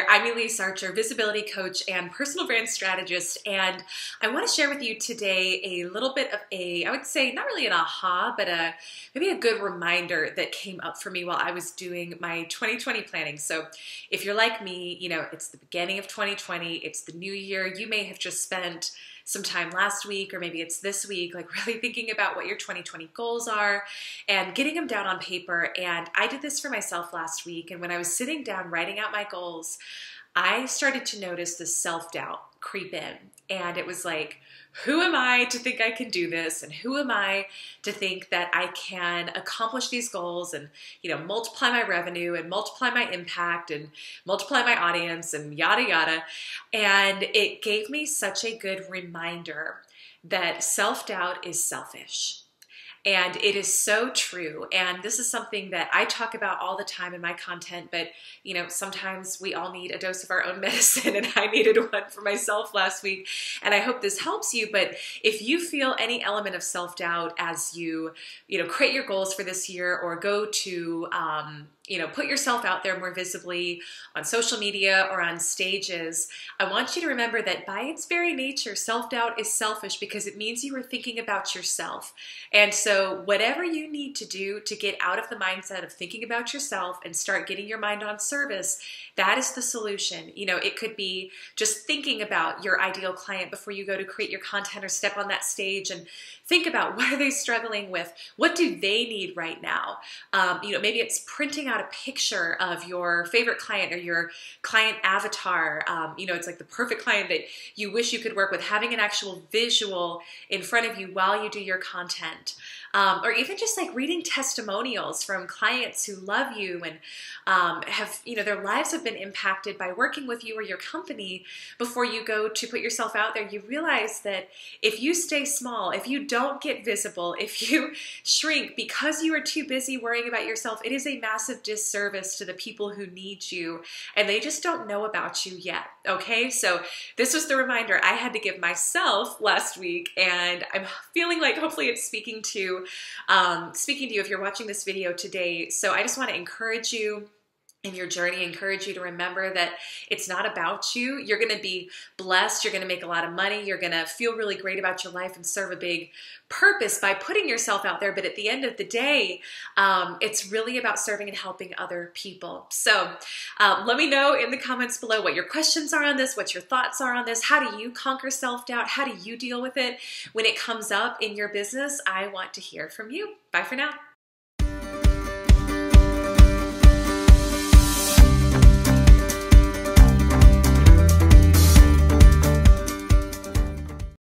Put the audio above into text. there. I'm Elyse Archer, visibility coach and personal brand strategist, and I want to share with you today a little bit of a, I would say not really an aha, but maybe a good reminder that came up for me while I was doing my 2020 planning. So if you're like me, you know, it's the beginning of 2020, it's the new year, you may have just spent some time last week, or maybe it's this week, like really thinking about what your 2020 goals are and getting them down on paper. And I did this for myself last week. And when I was sitting down writing out my goals, I started to notice the self-doubt creep in. And it was like, who am I to think I can do this? And who am I to think that I can accomplish these goals and, you know, multiply my revenue and multiply my impact and multiply my audience and yada, yada. And it gave me such a good reminder that self-doubt is selfish. And it is so true. And this is something that I talk about all the time in my content, but you know, sometimes we all need a dose of our own medicine, and I needed one for myself last week. And I hope this helps you, but if you feel any element of self-doubt as you know, create your goals for this year or go to, you know, put yourself out there more visibly on social media or on stages, I want you to remember that by its very nature, self-doubt is selfish because it means you are thinking about yourself. And so whatever you need to do to get out of the mindset of thinking about yourself and start getting your mind on service, that is the solution. You know, it could be just thinking about your ideal client before you go to create your content or step on that stage and think about what are they struggling with? What do they need right now? You know, maybe it's printing out a picture of your favorite client or your client avatar. You know, it's like the perfect client that you wish you could work with, having an actual visual in front of you while you do your content. Or even just like reading testimonials from clients who love you and have, you know, their lives have been impacted by working with you or your company. Before you go to put yourself out there, you realize that if you stay small, if you don't get visible, if you shrink because you are too busy worrying about yourself, it is a massive disservice to the people who need you, and they just don't know about you yet. Okay, so this was the reminder I had to give myself last week, and I'm feeling like hopefully it's speaking to you if you're watching this video today. So I just want to encourage you in your journey, encourage you to remember that it's not about you. You're going to be blessed. You're going to make a lot of money. You're going to feel really great about your life and serve a big purpose by putting yourself out there. But at the end of the day, it's really about serving and helping other people. So let me know in the comments below what your questions are on this, what your thoughts are on this. How do you conquer self-doubt? How do you deal with it when it comes up in your business? I want to hear from you. Bye for now.